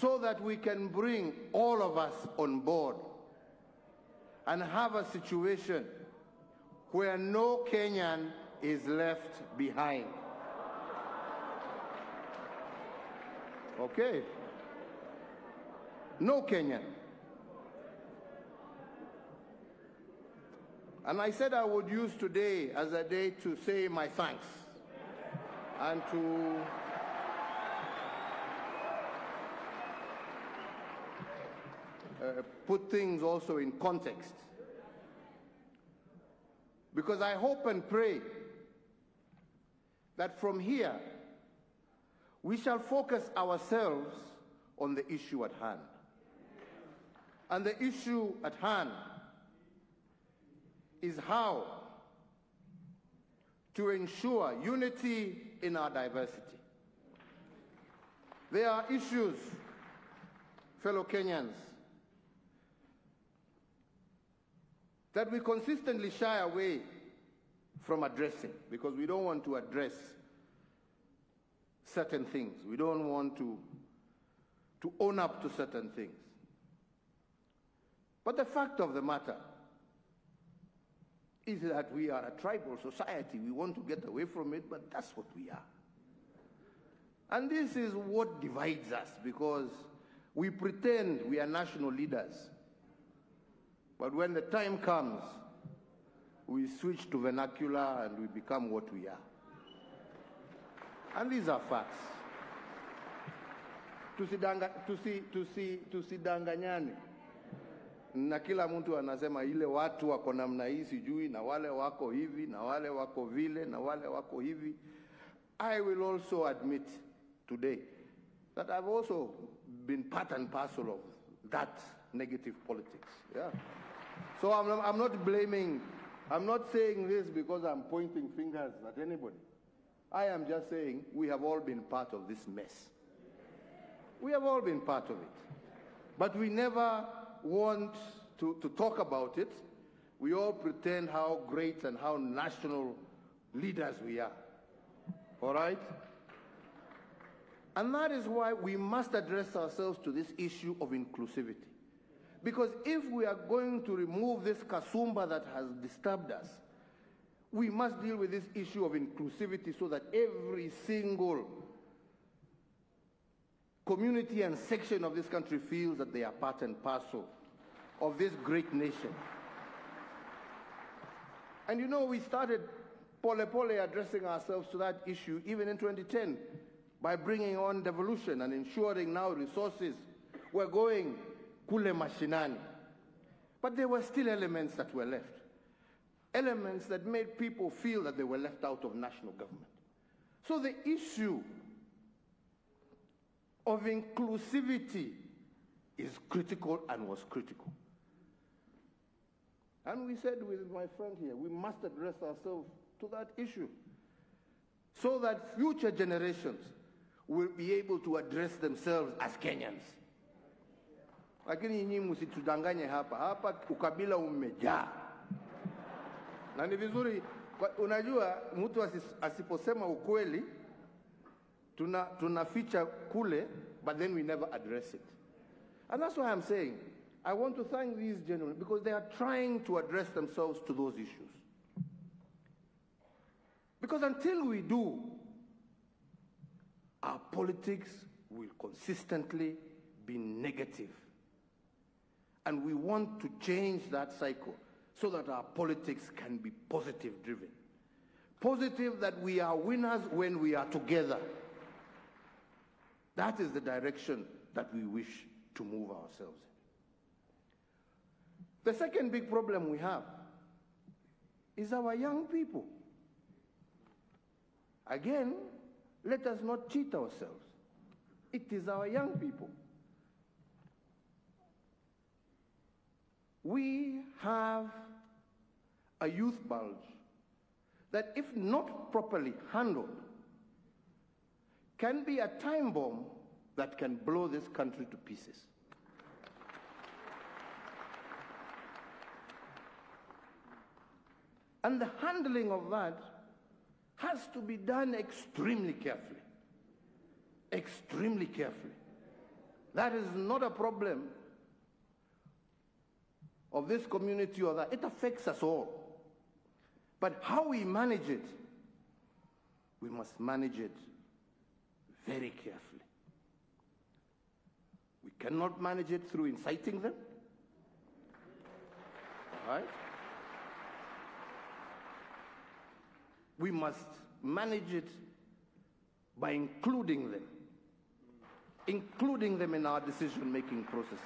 so that we can bring all of us on board and have a situation where no Kenyan is left behind. Okay? No Kenyan. And I said I would use today as a day to say my thanks and to put things also in context. Because I hope and pray that from here we shall focus ourselves on the issue at hand. And the issue at hand is how to ensure unity in our diversity. There are issues, fellow Kenyans, that we consistently shy away from addressing because we don't want to address certain things. We don't want to own up to certain things. But the fact of the matter is that we are a tribal society. We want to get away from it, but that's what we are. And this is what divides us, because we pretend we are national leaders. But when the time comes, we switch to vernacular and we become what we are. And these are facts. Tusidanganyane. Na kila mtu anasema ile watu wako namna hii sijui na wale wako hivi na wale wako vile na wale wako hivi. I will also admit today that I've also been part and parcel of that negative politics. Yeah. So I'm not blaming, I'm not saying this because I'm pointing fingers at anybody. I am just saying we have all been part of this mess. We have all been part of it. But we never want to talk about it. We all pretend how great and how national leaders we are. All right? And that is why we must address ourselves to this issue of inclusivity. Because if we are going to remove this kasumba that has disturbed us, we must deal with this issue of inclusivity so that every single community and section of this country feels that they are part and parcel of this great nation. And you know, we started pole pole addressing ourselves to that issue even in 2010 by bringing on devolution and ensuring now resources were going kule mashinani. But there were still elements that were left. Elements that made people feel that they were left out of national government. So the issue of inclusivity is critical and was critical. And we said with my friend here, we must address ourselves to that issue so that future generations will be able to address themselves as Kenyans. Lakini nyinyi msitudanganye hapa. Hapa ukabila umejaa. Na ni vizuri, unajua mtu asiposema ukweli, tuna feature kule, but then we never address it. And that's why I'm saying, I want to thank these gentlemen, because they are trying to address themselves to those issues. Because until we do, our politics will consistently be negative. And we want to change that cycle so that our politics can be positive driven. Positive that we are winners when we are together. That is the direction that we wish to move ourselves in. The second big problem we have is our young people. Again, let us not cheat ourselves. It is our young people. We have a youth bulge that, if not properly handled, can be a time bomb that can blow this country to pieces. And the handling of that has to be done extremely carefully. Extremely carefully. That is not a problem of this community or that. It affects us all. But how we manage it, we must manage it very carefully. We cannot manage it through inciting them. All right? We must manage it by including them in our decision-making processes.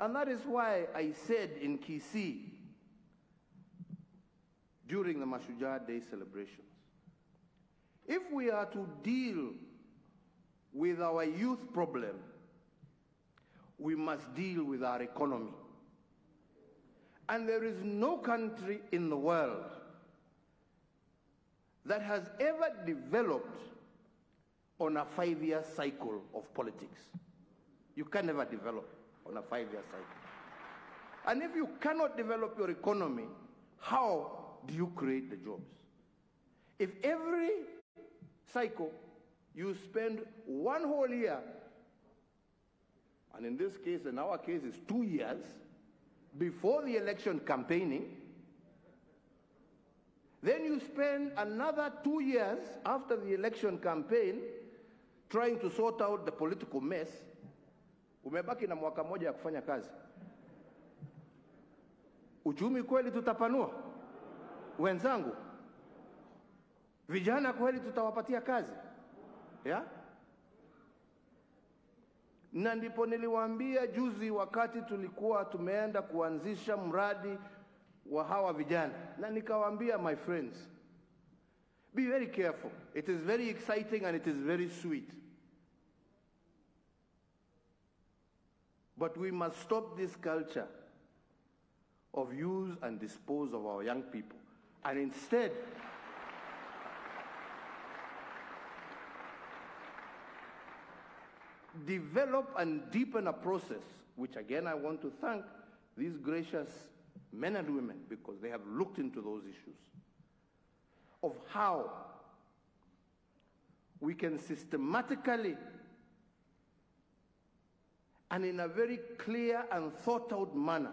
And that is why I said in Kisii during the Mashujaa Day celebrations, if we are to deal with our youth problem, we must deal with our economy. And there is no country in the world that has ever developed on a 5-year cycle of politics. You can never develop on a 5-year cycle. And if you cannot develop your economy, how do you create the jobs? If every cycle you spend one whole year, and in this case, in our case, it's 2 years, before the election campaigning, then you spend another 2 years after the election campaign trying to sort out the political mess. Umebaki na mwaka moja ya kufanya kazi. Uchumi kweli tutapanua? Wenzangu? Vijana kweli tutawapatia kazi? Yeah? Na ndipo niliwaambia juzi wakati tulikuwa tumeenda kuanzisha mradi wa hawa vijana. Na nikawaambia, my friends, be very careful. It is very exciting and it is very sweet. But we must stop this culture of use and dispose of our young people. And instead, develop and deepen a process, which again I want to thank these gracious men and women, because they have looked into those issues, of how we can systematically and in a very clear and thought-out manner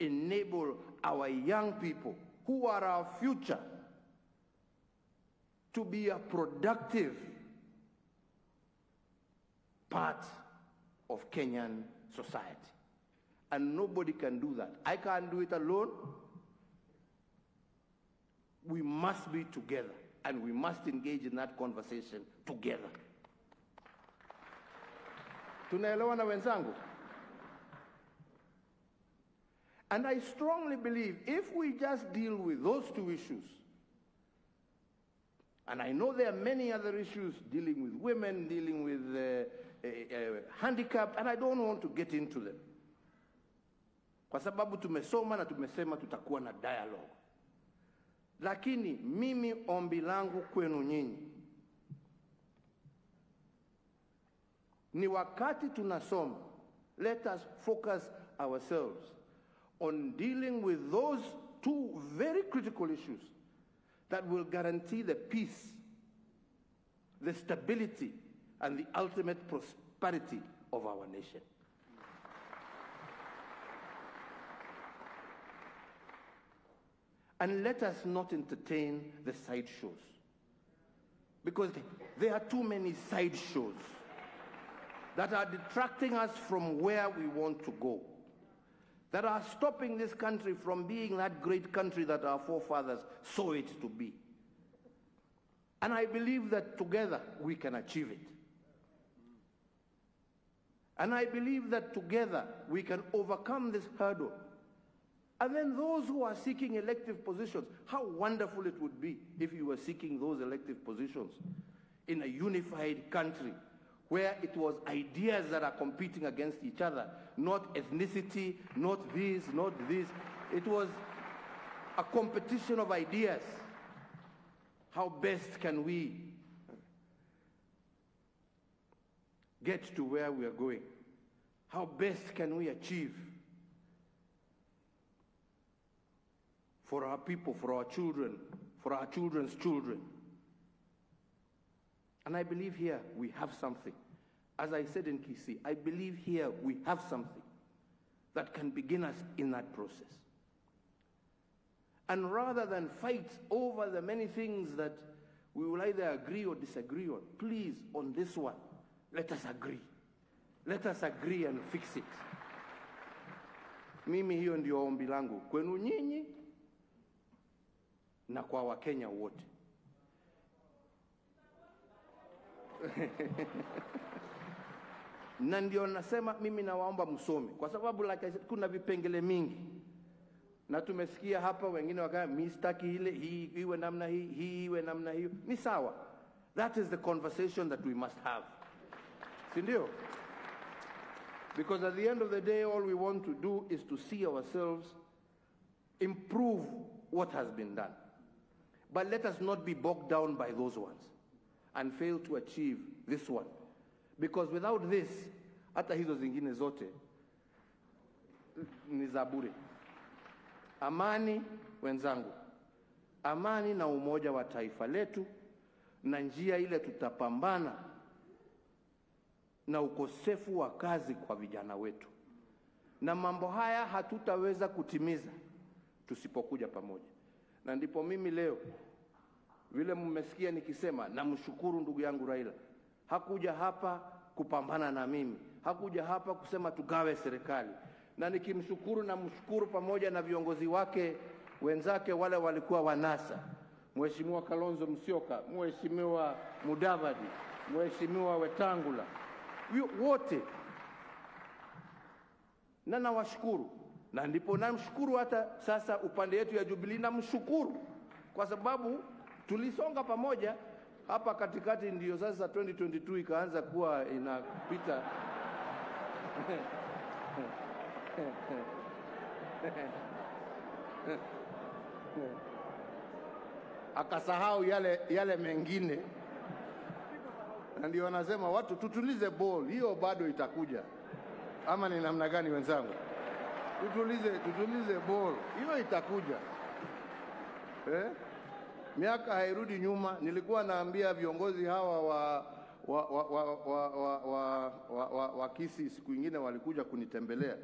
enable our young people, who are our future, to be a productive part of Kenyan society. And nobody can do that. I can't do it alone. We must be together, and we must engage in that conversation together. Tunaelewana wenzangu? And I strongly believe if we just deal with those two issues, and I know there are many other issues dealing with women, dealing with handicap, and I don't want to get into them. Kwa sababu tumesoma na tumesema tutakuwa na dialogue. Lakini mimi ombi langu kwenu nyinyi ni wakati tunasoma, let us focus ourselves on dealing with those two very critical issues that will guarantee the peace, the stability, and the ultimate prosperity of our nation. And let us not entertain the side shows, because there are too many side shows that are detracting us from where we want to go, that are stopping this country from being that great country that our forefathers saw it to be. And I believe that together we can achieve it. And I believe that together we can overcome this hurdle. And then those who are seeking elective positions, how wonderful it would be if you were seeking those elective positions in a unified country where it was ideas that are competing against each other, not ethnicity, not this, not this. It was a competition of ideas. How best can we get to where we are going? How best can we achieve for our people, for our children, for our children's children? And I believe here we have something. as I said in Kisii, I believe here we have something that can begin us in that process. And rather than fight over the many things that we will either agree or disagree on, please, on this one, let us agree. Let us agree and fix it. Mimi hiyo ndio ombi langu kwenu nyinyi na kwa Wakenya wote. Na ndio nasema mimi nawaomba msome, kwa sababu like kuna vipengele mingi. Na tumesikia hapa wengine wakaa mistaki ile hii iwe namna hii, hii iwe namna hiyo. Ni sawa. That is the conversation that we must have. Si ndio? Because at the end of the day, all we want to do is to see ourselves improve what has been done. But let us not be bogged down by those ones and fail to achieve this one. Because without this, hata hizo zingine zote ni za bure. Amani wenzangu, amani na umoja wa taifa letu, na njia ile tutapambana na ukosefu wa kazi kwa vijana wetu. Na mambo haya hatutaweza kutimiza tusipokuja pamoja. Na ndipo mimi leo vile mmesikia nikisema, na mshukuru ndugu yangu Raila. Hakuja hapa kupambana na mimi, hakuja hapa kusema tugawe serikali. Na nikimshukuru na mshukuru pamoja na viongozi wake wenzake wale walikuwa wanasa. Mheshimiwa Kalonzo Musioka, Mheshimiwa Mudavadi, Mheshimiwa Wetangula, wote. Na nawashukuru. Na ndipo namshukuru hata sasa upande yetu ya Jubilee, na mshukuru kwa sababu tulisonga pamoja. Hapa katikati ndio sasa 2022 ikaanza kuwa inapita. Akasahau yale mengine. Ndio wanasema watu tutulize ball, hiyo bado itakuja. Ama ni namna gani wenzangu? Tutulize ball, hiyo itakuja. Miaka hairudi nyuma. Nilikuwa naambia viongozi hawa wa Kisii siku nyingine walikuja kunitembelea.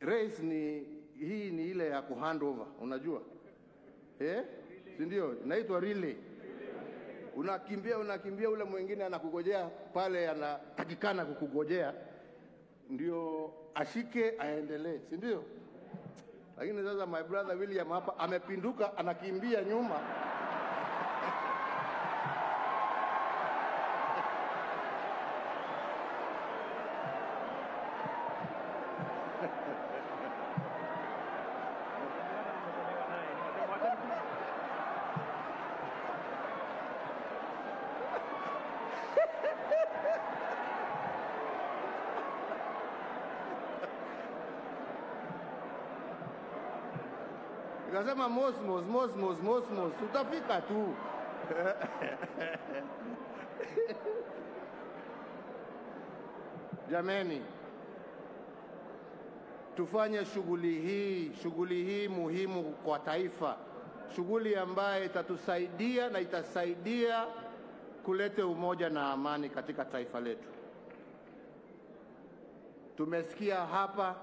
Race ni hii, ni ile ya kuhandover, unajua? Si ndio? Inaitwa relay. Unakimbia, ule mwingine anakugojea pale, anatakikana kukugojea ndio ashike aendelee, si ndio? Lakini sasa my brother William hapa amepinduka, anakimbia nyuma. Kasema mos, utafika tu. Jameni, tufanye shughuli hii muhimu kwa taifa, shughuli ambayo itatusaidia na itasaidia kulete umoja na amani katika taifa letu. Tumesikia hapa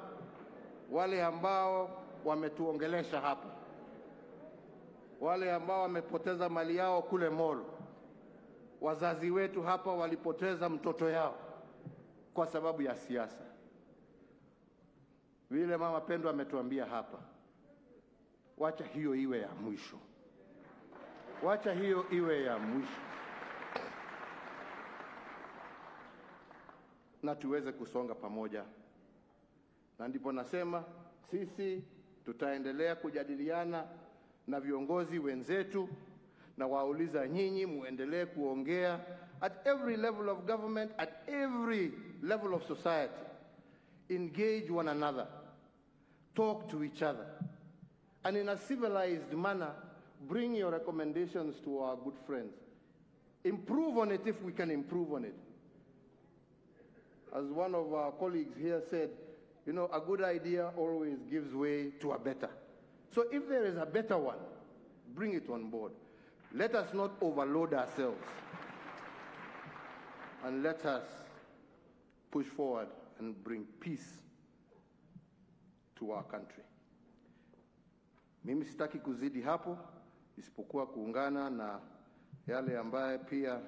wale ambao wametuongelesha hapa, wale ambao wamepoteza mali yao kule Molo, wazazi wetu hapa walipoteza mtoto yao kwa sababu ya siasa. Vile mama Pendo ametuambia hapa, wacha hiyo iwe ya mwisho. Wacha hiyo iwe ya mwisho. Na tuweze kusonga pamoja. Na ndipo nasema sisi tutaendelea kujadiliana na viongozi wenzetu, na wauliza nyinyi muendelee kuongea at every level of government, at every level of society. Engage one another, talk to each other, and in a civilized manner bring your recommendations to our good friends. Improve on it if we can improve on it. As one of our colleagues here said, you know, a good idea always gives way to a better. So if there is a better one, bring it on board. Let us not overload ourselves. and let us push forward and bring peace to our country. Mimi sitaki kuzidi hapo, isipokuwa kuungana na yale ambaye pia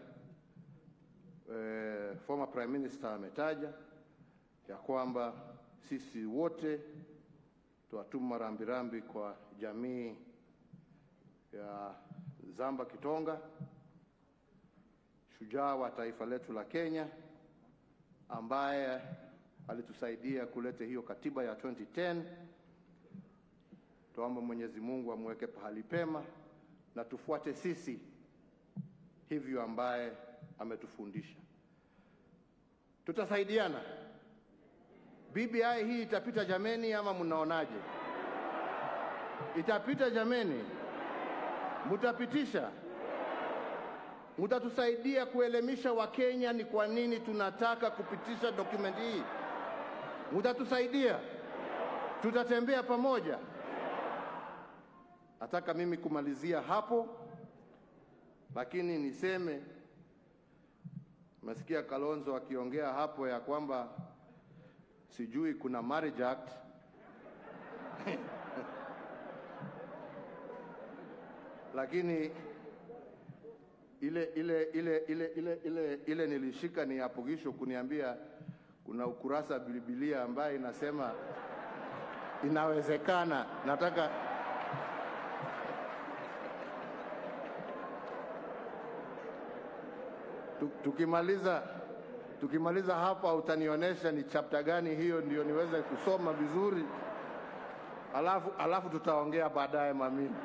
former Prime Minister ametaja ya kwamba sisi wote tuwatuma rambirambi kwa jamii ya Zamba Kitonga, shujaa wa taifa letu la Kenya ambaye alitusaidia kulete hiyo katiba ya 2010. Tuombe Mwenyezi Mungu amweke pahali pema na tufuate sisi hivyo ambaye ametufundisha. Tutasaidiana. BBI hii itapita jameni, ama mnaonaje? Itapita jameni. Mutapitisha. Mutatusaidia kuelemisha Wakenya ni kwa nini tunataka kupitisha document hii. Mutatusaidia. Tutatembea pamoja. Nataka mimi kumalizia hapo, lakini niseme nasikia Kalonzo akiongea hapo ya kwamba sijui kuna marriage act. Lakini ile nilishika ni apogisho kuniambia kuna ukurasa Biblia ambaye inasema inawezekana. Tukimaliza hapa utanionyesha ni chapter gani hiyo ndio niweze kusoma vizuri. Alafu tutaongea baadaye mamini.